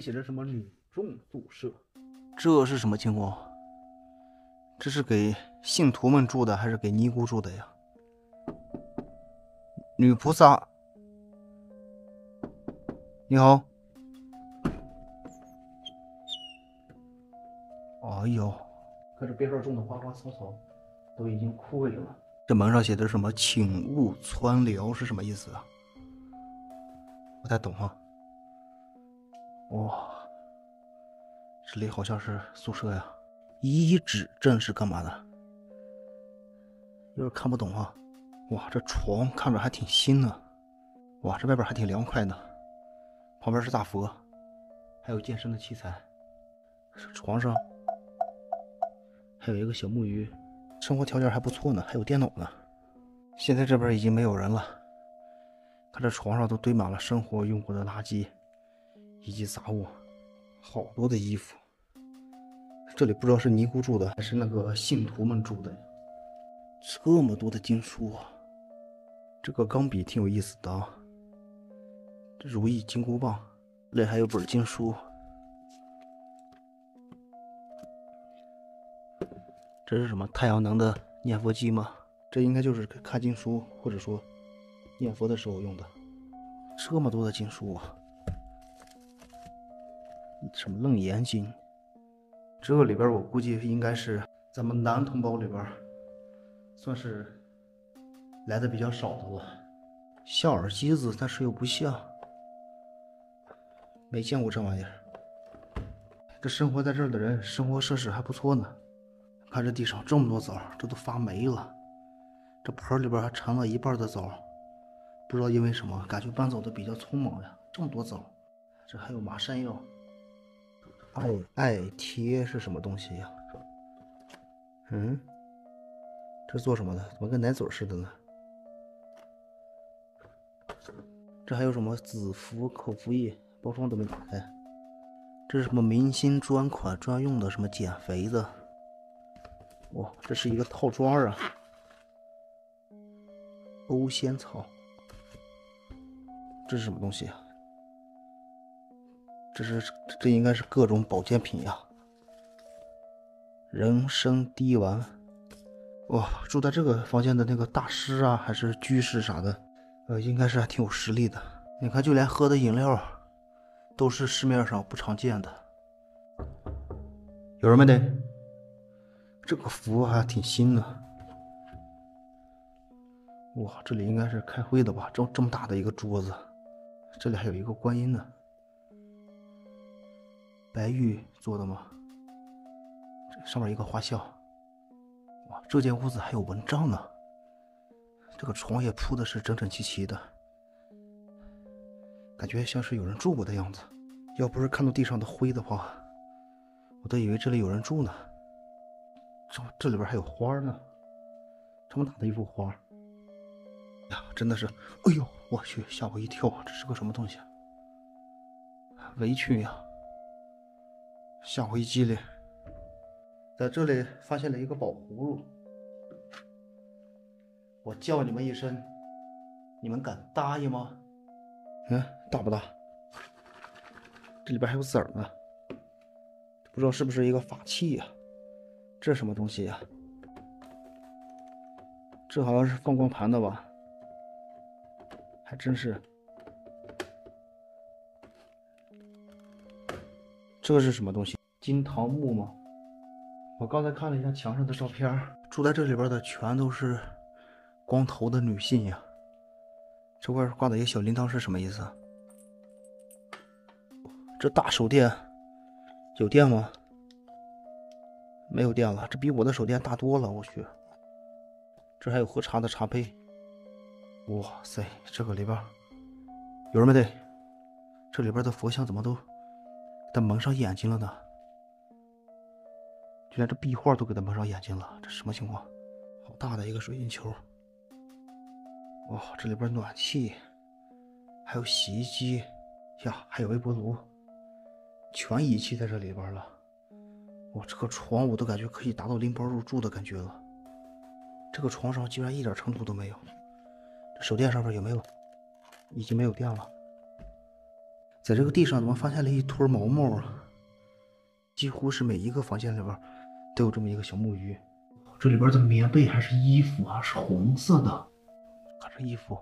写着什么女众宿舍？这是什么情况？这是给信徒们住的，还是给尼姑住的呀？女菩萨，你好。哎呦，可是别说种的花花草草都已经枯萎了。这门上写的什么“请勿穿梁”是什么意思啊？不太懂啊。 哇，这里好像是宿舍呀。遗址镇是干嘛的？有点看不懂啊。哇，这床看着还挺新呢。哇，这外边还挺凉快呢。旁边是大佛，还有健身的器材。床上还有一个小木鱼，生活条件还不错呢，还有电脑呢。现在这边已经没有人了。看这床上都堆满了生活用过的垃圾。 以及杂物，好多的衣服。这里不知道是尼姑住的，还是那个信徒们住的呀？这么多的经书啊！这个钢笔挺有意思的啊。这如意金箍棒，这里还有本经书。这是什么太阳能的念佛机吗？这应该就是看经书或者说念佛的时候用的。这么多的经书啊！ 什么楞严经？这里边我估计应该是咱们男同胞里边，算是来的比较少的了。像耳机子，但是又不像，没见过这玩意儿。这生活在这儿的人，生活设施还不错呢。看这地上这么多枣，这都发霉了。这盆里边还缠了一半的枣，不知道因为什么，感觉搬走的比较匆忙呀。这么多枣，这还有麻山药。 艾贴是什么东西呀？嗯，这做什么的？怎么跟奶嘴似的呢？这还有什么子服、口服液，包装都没打开。这是什么明星专款专用的什么减肥的？哇，这是一个套装啊！欧仙草，这是什么东西啊？ 这应该是各种保健品呀、啊，人参滴丸，哇，住在这个房间的那个大师啊，还是居士啥的，应该是还挺有实力的。你看，就连喝的饮料都是市面上不常见的。有人没得？这个服务还挺新的。哇，这里应该是开会的吧？这么大的一个桌子，这里还有一个观音呢。 白玉做的吗？这上面一个花像。哇，这间屋子还有蚊帐呢。这个床也铺的是整整齐齐的，感觉像是有人住过的样子。要不是看到地上的灰的话，我都以为这里有人住呢。这里边还有花呢，这么大的一束花。呀，真的是，哎呦，我去，吓我一跳！这是个什么东西？围裙呀。 吓我一激灵，在这里发现了一个宝葫芦。我叫你们一声，你们敢答应吗？嗯，大不大？这里边还有籽儿呢，不知道是不是一个法器呀、啊？这什么东西呀、啊？这好像是放光盘的吧？还真是。 这是什么东西？金堂木吗？我刚才看了一下墙上的照片，住在这里边的全都是光头的女性呀。这外边挂的一个小铃铛是什么意思？这大手电有电吗？没有电了，这比我的手电大多了。我去，这还有喝茶的茶杯。哇塞，这个里边有人没得？这里边的佛像怎么都？ 给他蒙上眼睛了呢，就连这壁画都给他蒙上眼睛了，这什么情况？好大的一个水晶球！哇，这里边暖气，还有洗衣机呀，还有微波炉，全遗弃在这里边了。哇，这个床我都感觉可以达到拎包入住的感觉了。这个床上居然一点尘土都没有，这手电上面有没有？已经没有电了。在这个地上怎么发现了一坨毛毛啊？几乎是每一个房间里边都有这么一个小木鱼。这里边的棉被还是衣服啊，是红色的。看这衣服，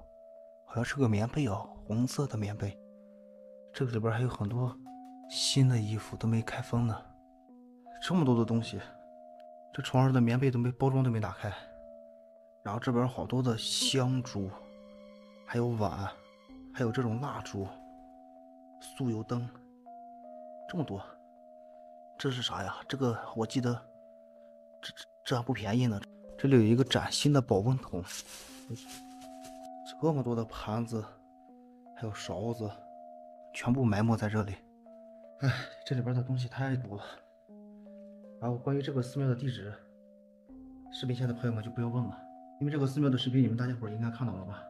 好像是个棉被啊，红色的棉被。这个里边还有很多新的衣服都没开封呢。这么多的东西，这床上的棉被都没包装都没打开。然后这边好多的香烛，还有碗，还有这种蜡烛。 酥油灯，这么多，这是啥呀？这个我记得，这还不便宜呢。这里有一个崭新的保温桶，这么多的盘子，还有勺子，全部埋没在这里。哎，这里边的东西太多了。然后关于这个寺庙的地址，视频下的朋友们就不要问了，因为这个寺庙的视频你们大家伙应该看到了吧？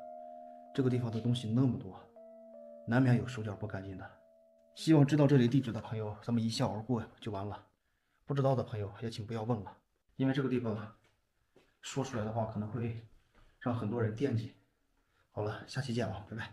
这个地方的东西那么多。 难免有手脚不干净的，希望知道这里地址的朋友，咱们一笑而过就完了。不知道的朋友也请不要问了，因为这个地方说出来的话可能会让很多人惦记。好了，下期见啊，拜拜。